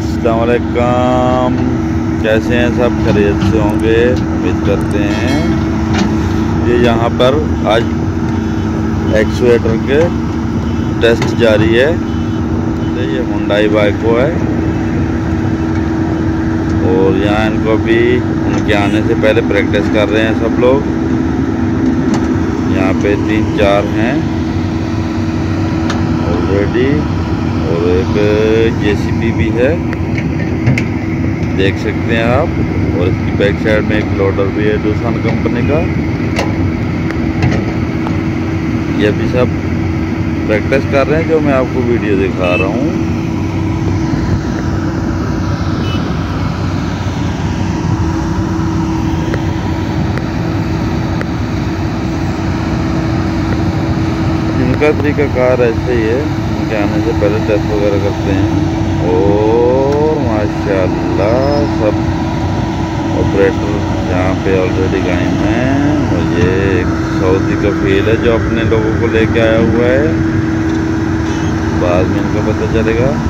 अस्सलाम वालेकुम, कैसे हैं सब? खैरियत से होंगे उम्मीद करते हैं। ये यहाँ पर आज एक्चुएटर के टेस्ट जारी है। ये हुंडई बाइक को है और यहाँ इनको भी उनके आने से पहले प्रैक्टिस कर रहे हैं सब लोग। यहाँ पे 3-4 हैं ऑलरेडी और एक जेसीबी भी है, देख सकते हैं आप। और इसकी बैक साइड में एक लोडर भी है डूसान कंपनी का। ये भी सब प्रैक्टिस कर रहे हैं जो मैं आपको वीडियो दिखा रहा हूँ। इनका तरीकाकार ऐसे ही है, आने से पहले टेस्ट वगैरह करते हैं। और माशाल्लाह सब ऑपरेटर यहाँ पे ऑलरेडी कायम हैं। और ये एक सऊदी का फील है जो अपने लोगों को लेके आया हुआ है, बाद में इनको पता चलेगा।